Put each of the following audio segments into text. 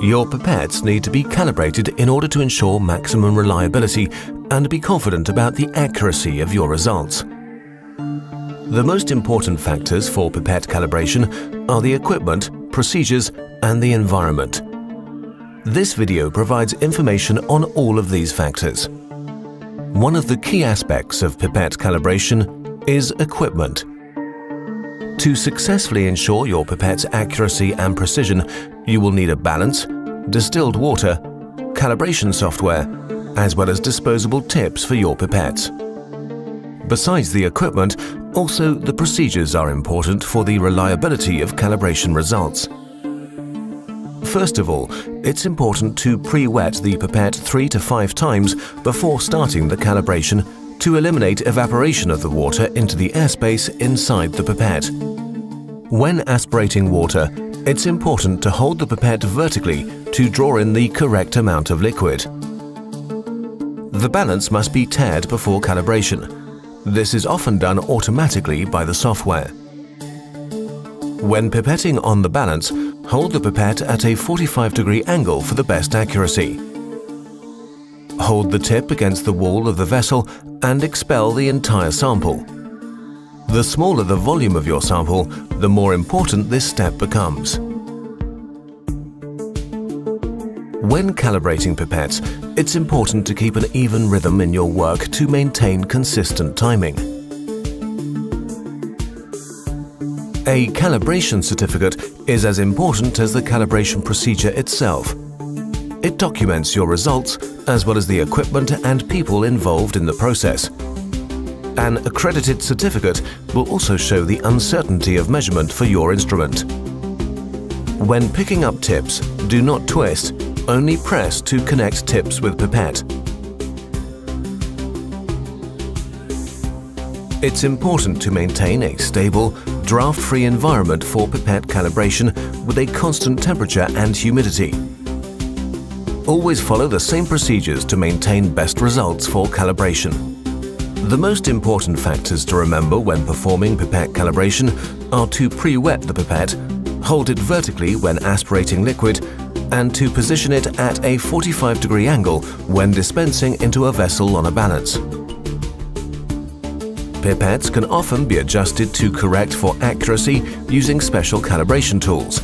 Your pipettes need to be calibrated in order to ensure maximum reliability and be confident about the accuracy of your results. The most important factors for pipette calibration are the equipment, procedures, and the environment. This video provides information on all of these factors. One of the key aspects of pipette calibration is equipment. To successfully ensure your pipette's accuracy and precision, you will need a balance, distilled water, calibration software, as well as disposable tips for your pipettes. Besides the equipment, also the procedures are important for the reliability of calibration results. First of all, it's important to pre-wet the pipette 3 to 5 times before starting the calibration to eliminate evaporation of the water into the airspace inside the pipette. When aspirating water, it's important to hold the pipette vertically to draw in the correct amount of liquid. The balance must be teared before calibration. This is often done automatically by the software. When pipetting on the balance, hold the pipette at a 45-degree angle for the best accuracy. Hold the tip against the wall of the vessel and expel the entire sample. The smaller the volume of your sample, the more important this step becomes. When calibrating pipettes, it's important to keep an even rhythm in your work to maintain consistent timing. A calibration certificate is as important as the calibration procedure itself. It documents your results as well as the equipment and people involved in the process. An accredited certificate will also show the uncertainty of measurement for your instrument. When picking up tips, do not twist, only press to connect tips with pipette. It's important to maintain a stable, draft-free environment for pipette calibration with a constant temperature and humidity. Always follow the same procedures to maintain best results for calibration. The most important factors to remember when performing pipette calibration are to pre-wet the pipette, hold it vertically when aspirating liquid, and to position it at a 45-degree angle when dispensing into a vessel on a balance. Pipettes can often be adjusted to correct for accuracy using special calibration tools.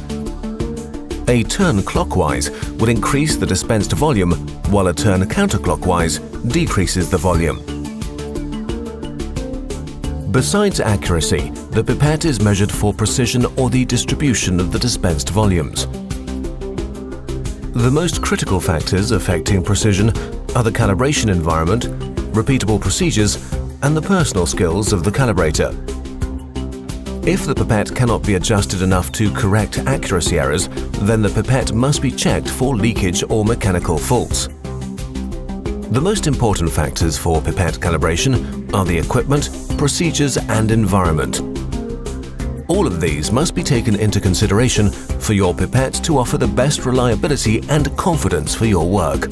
A turn clockwise will increase the dispensed volume, while a turn counterclockwise decreases the volume. Besides accuracy, the pipette is measured for precision or the distribution of the dispensed volumes. The most critical factors affecting precision are the calibration environment, repeatable procedures, and the personal skills of the calibrator. If the pipette cannot be adjusted enough to correct accuracy errors, then the pipette must be checked for leakage or mechanical faults. The most important factors for pipette calibration are the equipment, procedures, and environment. All of these must be taken into consideration for your pipette to offer the best reliability and confidence for your work.